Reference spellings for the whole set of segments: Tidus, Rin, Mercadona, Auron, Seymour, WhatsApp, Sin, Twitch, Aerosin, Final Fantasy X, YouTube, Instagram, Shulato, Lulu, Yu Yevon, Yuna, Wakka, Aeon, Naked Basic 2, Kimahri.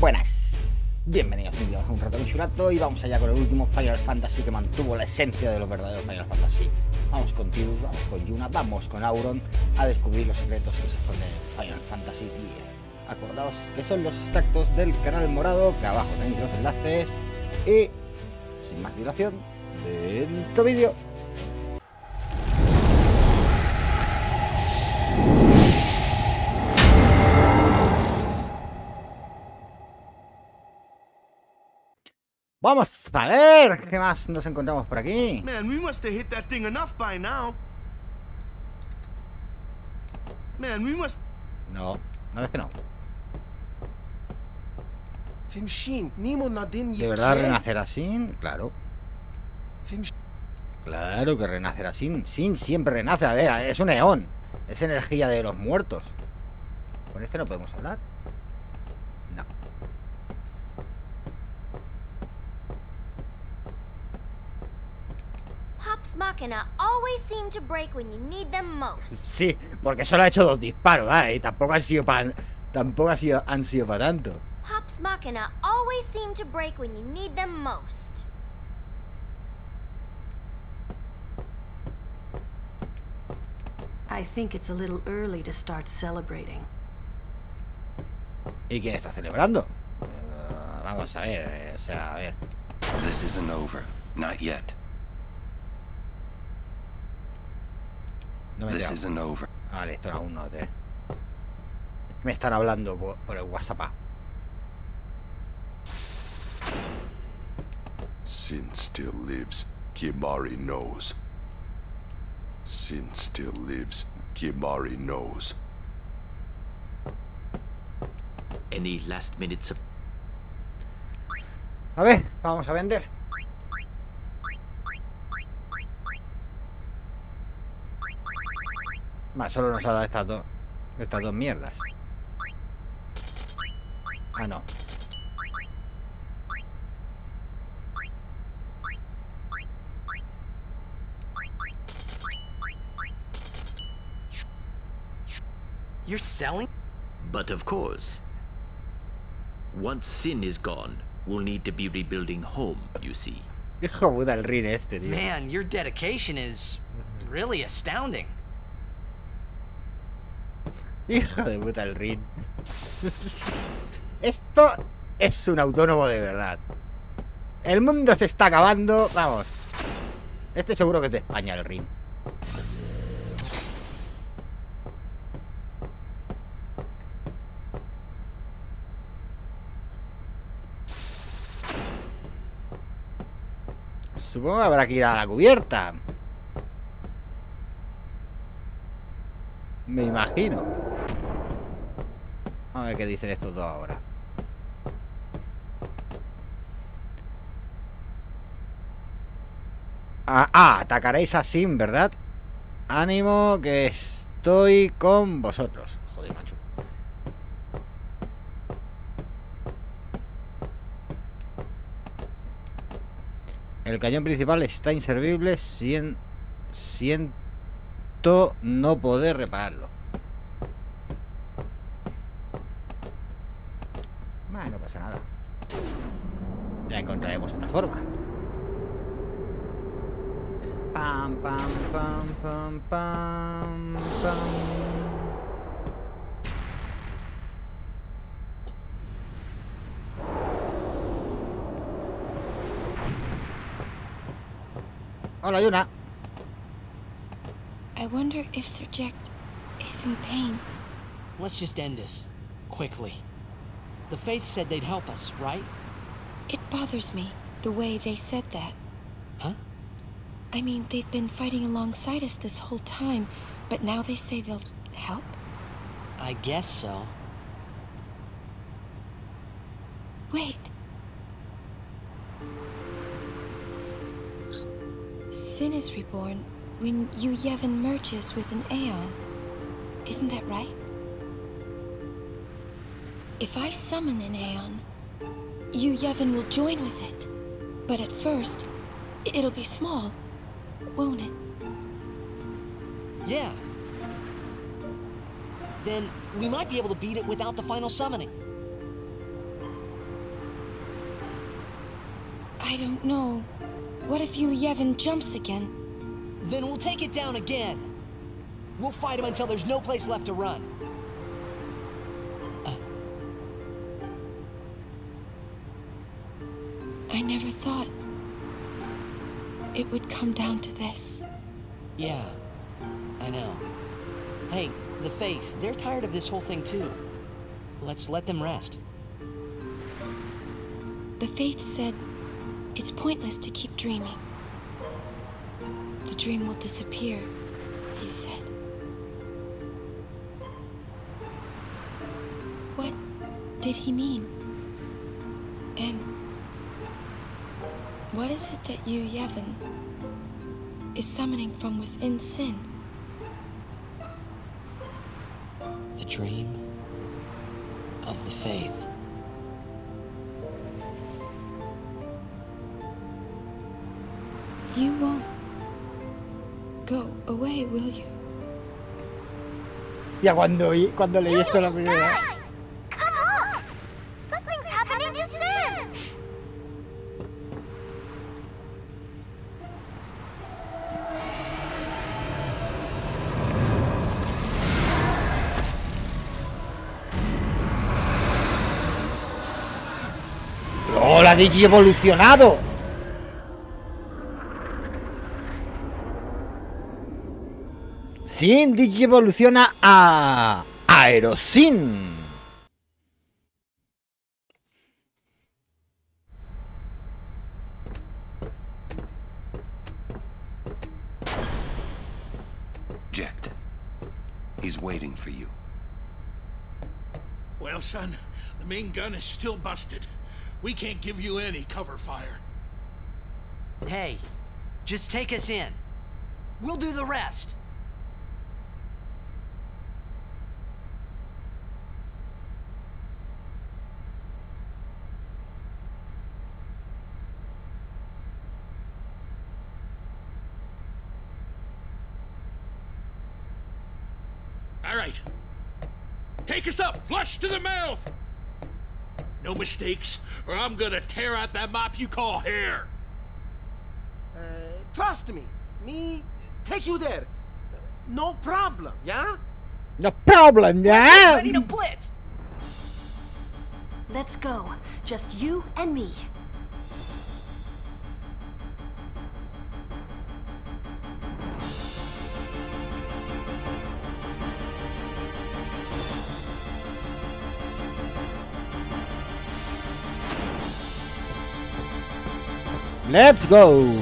Buenas, bienvenidos a un rato con Shulato y vamos allá con el último Final Fantasy que mantuvo la esencia de los verdaderos Final Fantasy. Vamos con Tidus, vamos con Yuna, vamos con Auron a descubrir los secretos que se esconden en Final Fantasy X. Acordaos que son los extractos del canal morado, que abajo tenéis los enlaces y, sin más dilación, dentro vídeo. Vamos a ver qué más nos encontramos por aquí. Man, we must have hit that thing enough by now. Man, we must... No, no es que no. ¿De verdad renacerá Sin? Claro. Claro que renacerá Sin. Sin siempre renace. A ver, es un Aeon. Es energía de los muertos. Con este no podemos hablar. Sí, porque solo ha hecho dos disparos, ¿vale? Y tampoco han sido para tanto. ¿Y quién está celebrando? Vamos a ver, o sea, a ver. This isn't over, not yet. No me over. Vale, esto aún no te... Me están hablando por el WhatsApp. Sin still lives, Kimahri knows. Sin still lives, Kimahri knows. Any last minutes of... A ver, vamos a vender. Más, solo nos ha dado estas dos mierdas. Ah, no. You're selling? But of course. Once Sin is gone, we'll need to be rebuilding home, you see. Hijo puta, el Rin este, tío. Man, your dedication is really astounding. Hijo de puta el Rin. Esto es un autónomo de verdad. El mundo se está acabando. Vamos. Este seguro que es de España el Rin. Supongo que habrá que ir a la cubierta. Me imagino. A ver qué dicen estos dos ahora. Atacaréis a Sin, ¿verdad? Ánimo, que estoy con vosotros. Joder, macho. El cañón principal está inservible. Siento no poder repararlo. No pasa nada. Ya encontraremos otra forma. Pam, pam, pam, pam, pam, pam. Hola, Yuna. I wonder if Subject is in pain. Let's just end this quickly. The Faith said they'd help us, right? It bothers me, the way they said that. Huh? I mean, they've been fighting alongside us this whole time, but now they say they'll help? I guess so. Wait. Sin is reborn when Yu Yevon merges with an Aeon. Isn't that right? If I summon an Aeon, Yu Yevon will join with it. But at first, it'll be small, won't it? Yeah. Then we might be able to beat it without the final summoning. I don't know. What if Yu Yevon jumps again? Then we'll take it down again. We'll fight him until there's no place left to run. I never thought it would come down to this. Yeah, I know. Hey, the Faith, they're tired of this whole thing too. Let's let them rest. The Faith said it's pointless to keep dreaming. The dream will disappear, he said. What did he mean? And what is it that Yu Yevon is summoning from within Sin? The dream of the Faith. You won't go away, will you? Ya cuando leí esto la primera vez. Come on! Something's happening to Sin. ¡Oh, la Digi evolucionado! Sin digievoluciona a Aerosin. Jekt, he's waiting for you. Well, son, the main gun is still busted. We can't give you any cover fire. Hey, just take us in. We'll do the rest. Take us up, flush to the mouth! No mistakes, or I'm gonna tear out that mop you call hair! Trust me. Me take you there. No problem, yeah? No problem, yeah? Ready to blitz! Let's go. Just you and me. Let's go.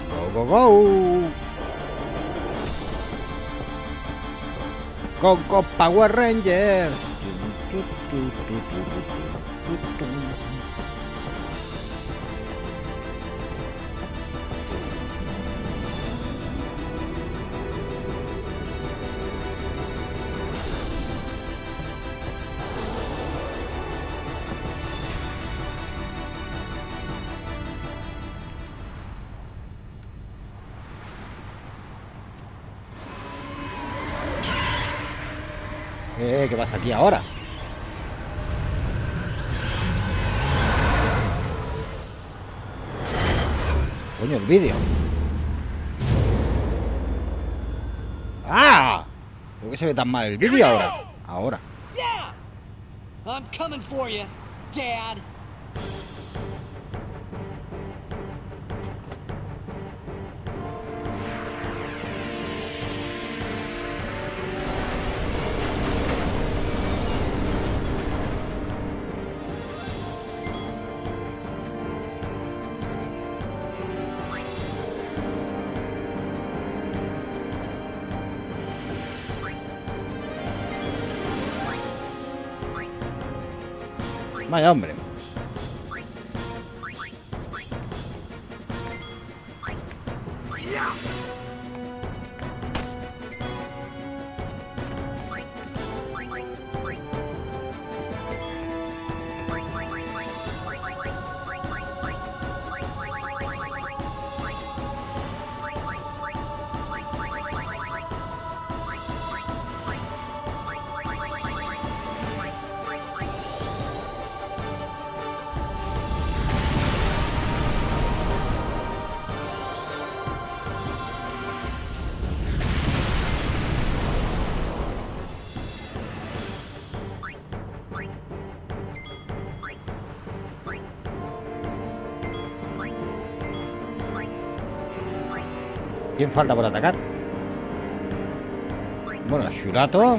Go, go, go. Go, go, Power Rangers. ¿Qué pasa aquí ahora? Coño, el vídeo. ¡Ah! ¿Por qué se ve tan mal el vídeo ahora? Ahora. Yeah. I'm coming for you, Dad. Vaya hombre. ¿Quién falta por atacar? Bueno, Shulato.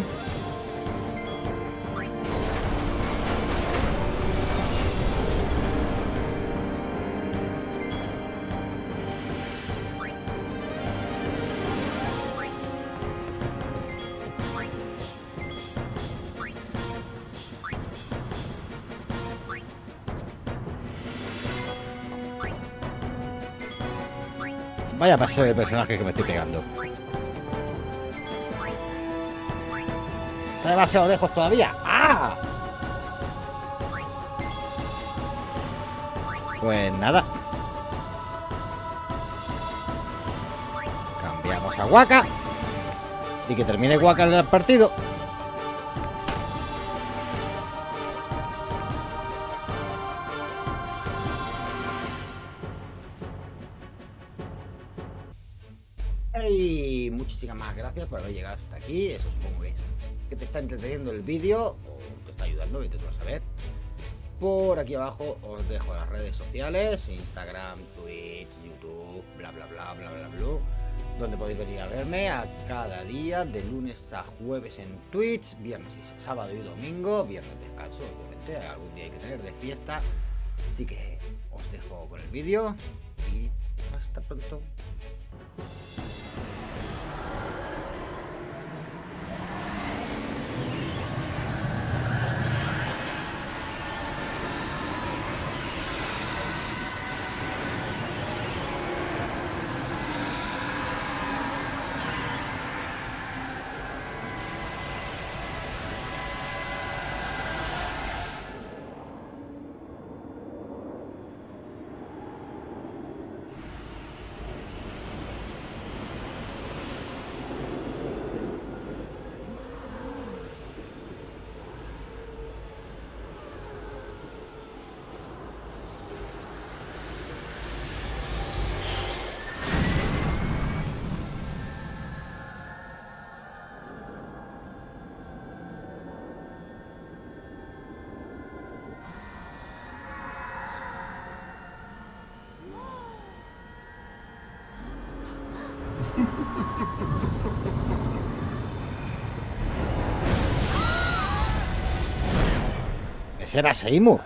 Vaya paso de personaje que me estoy pegando. Está demasiado lejos todavía. ¡Ah! Pues nada. Cambiamos a Wakka. Y que termine Wakka en el partido. Por haber llegado hasta aquí, eso supongo que te está entreteniendo el vídeo o te está ayudando, vete tú a saber. Por aquí abajo os dejo las redes sociales, Instagram, Twitch, YouTube, bla bla bla bla bla bla, donde podéis venir a verme a cada día de lunes a jueves en Twitch, viernes y sábado y domingo, viernes descanso, obviamente, algún día hay que tener de fiesta, así que os dejo con el vídeo y hasta pronto. Será Seymour.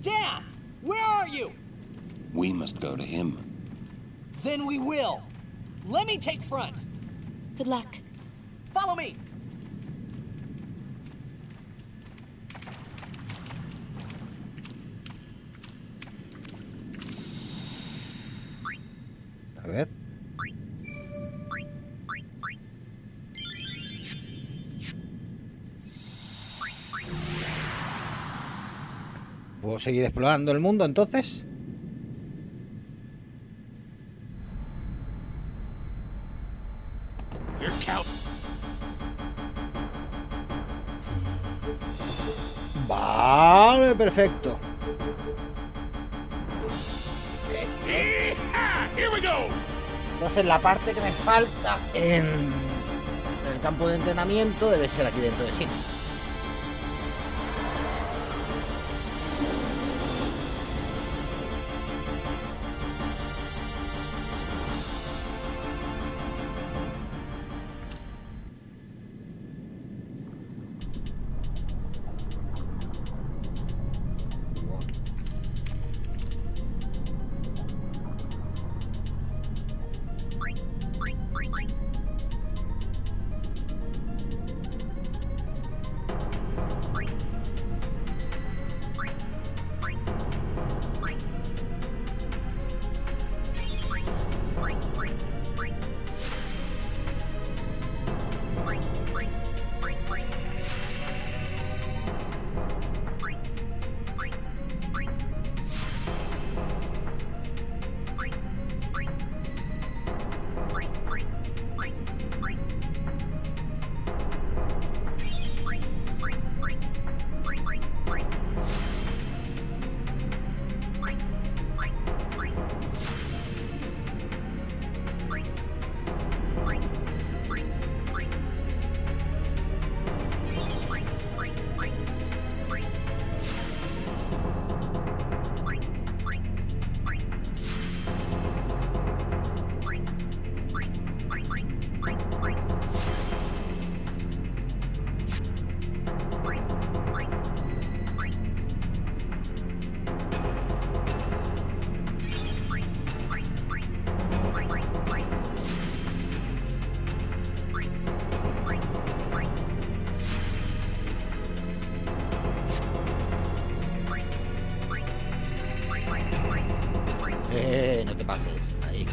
Dad, where are you? We must go to him. Then we will. Let me take front. Good luck. Follow me. A ver. ¿Puedo seguir explorando el mundo entonces? Vale, perfecto. Entonces la parte que me falta en el campo de entrenamiento debe ser aquí dentro de Sin. No te pases. Ahí.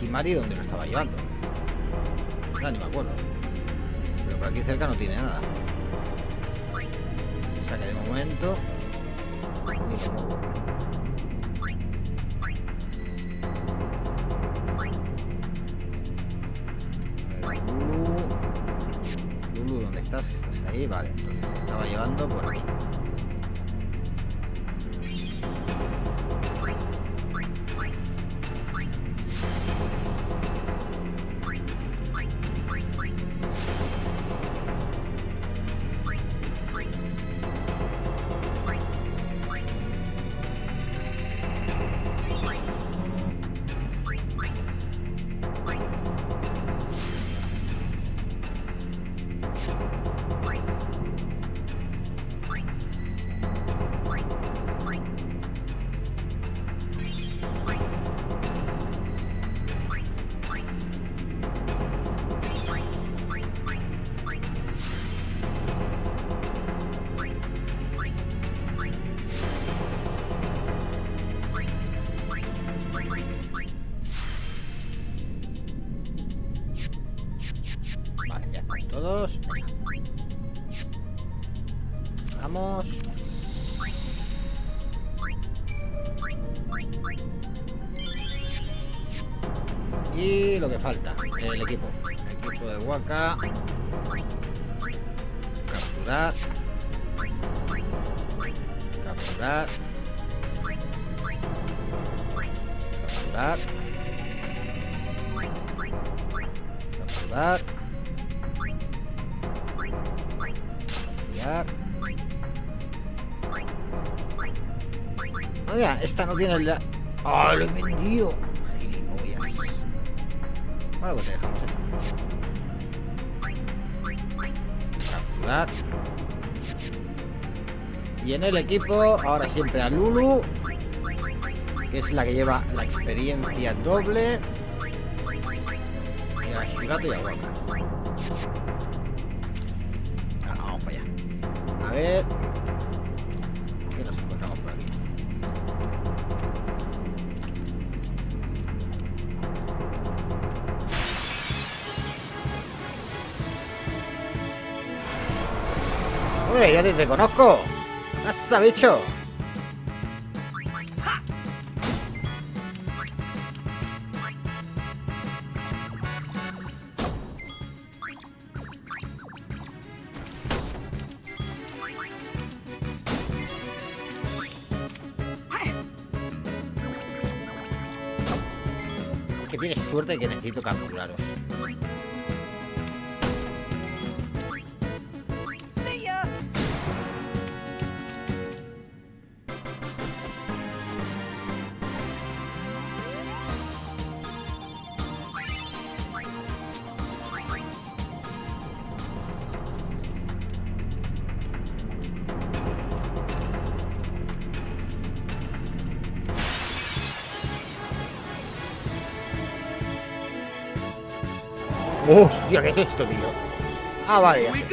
Kimahri, ¿dónde lo estaba llevando? No, ni me acuerdo. Pero por aquí cerca no tiene nada. O sea que de momento... ni se mueve. A ver, Lulu, ¿dónde estás? ¿Estás ahí? Vale, entonces se estaba llevando por aquí. Y lo que falta, el equipo. El equipo de Wakka. Capturar. Capturar. Capturar. Capturar. Capturar. Oiga, esta no tiene la... ¡Ah, lo he vendido! Gilipollas. Bueno, pues te dejamos esta. Capturar. Y en el equipo, ahora siempre a Lulu, que es la que lleva la experiencia doble. Y a Shulato y a Wakka. Ahora vamos para allá. A ver... Yo te conozco. ¡Pasa, bicho! Que tienes suerte que necesito capturaros. ¡Hostia, qué es esto, tío! Ah, vale, sí.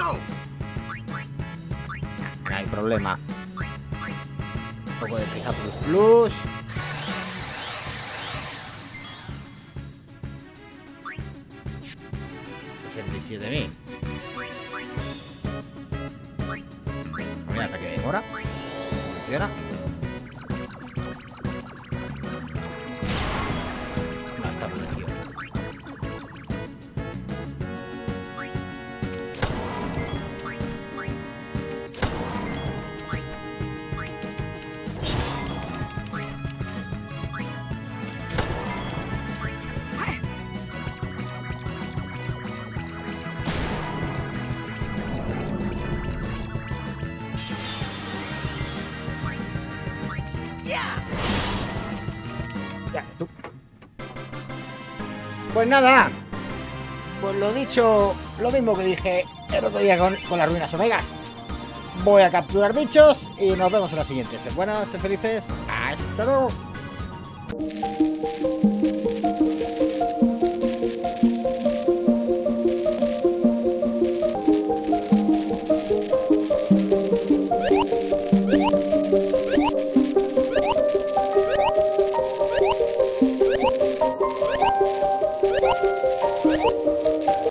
No hay problema. Un poco de prisa plus plus. Es el 17.000. Un ataque de mora. Funciona. No, está protegido. Pues nada, pues lo dicho, lo mismo que dije el otro día con las ruinas omegas. Voy a capturar bichos y nos vemos en la siguiente. Sed buenas, sed felices, hasta luego.